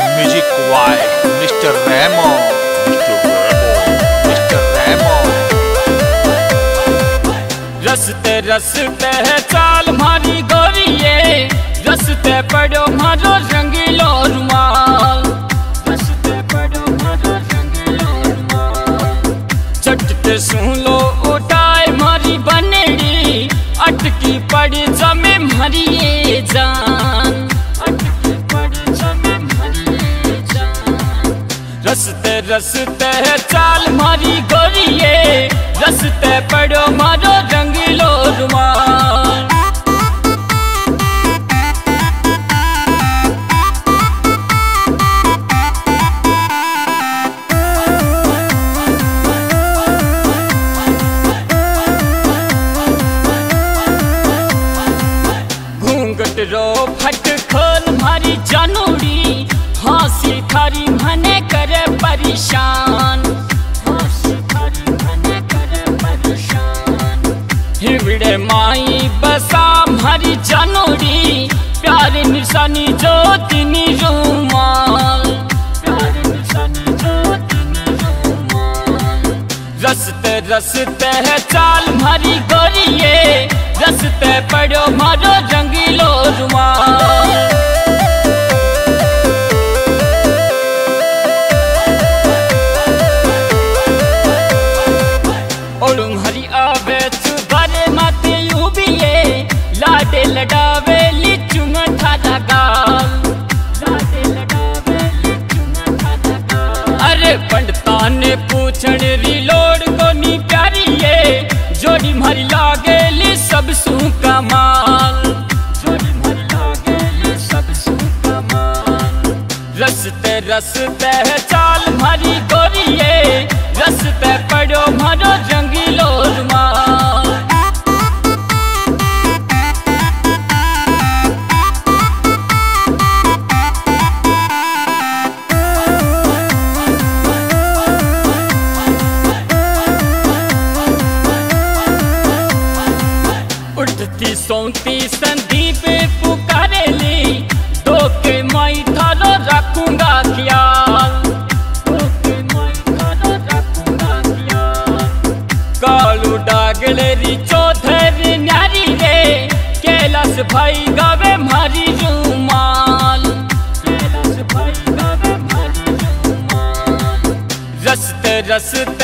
Music boy mister Remo. रस्ते रस्ते है चाल म्हारी गोरी ये, रस्ते पड़ो म्हारो रंगीलो रुमाल, रस्ते पड़ो म्हारो रंगीलो रुमाल। चटते सुन लो उठाए म्हारी बनेड़ी, अटकी पड़ी जमे म्हारी ये जान, अटकी पड़ी जमे म्हारी ये जान। रस्ते रस्ते है चाल म्हारी गोरी ये, रस्ते पड़ो म्हारो रंगीलो रुमाल। घूंघट रो फट खोल म्हारी जानूड़ी, हंसी थारी मने करे परेशान, हिवड़े माई बसा म्हारी जानूड़ी, प्यार निशानी जो तिनी रूमाल, प्यार निशानी जो तिनी रूमाल। रस्ते रस्ते है चाल म्हारी गोरी ये, रस्ते पड़ो म्हारो रंगीलो रुमाल। लाटे लड़ावे लिचुंग थारा गाल, लाटे लड़ावे लिचुंग थारा गाल। अरे पंडता ने पूछन री लोड कोनी प्यारी ये, जोड़ी म्हारी लागे ली सब सू कमाल, जोड़ी म्हारी लागे ली सब सू कमाल। रस्ते रस्ते है चाल म्हारी गोरी ये, रस्ते पड़ो म्हारो रंगीलो रुमाल। उठती सौंती संधि पे पुकारे ली, दो के माई थारो रखूंगा ख्याल, दो के माई थारो रखूंगा ख्याल। कालू डागले री चौथर न्यारी रे, कैलाश भाई गावे म्हारी रूमाल, कैलाश भाई गावे म्हारी रूमाल। रस्ते रस्ते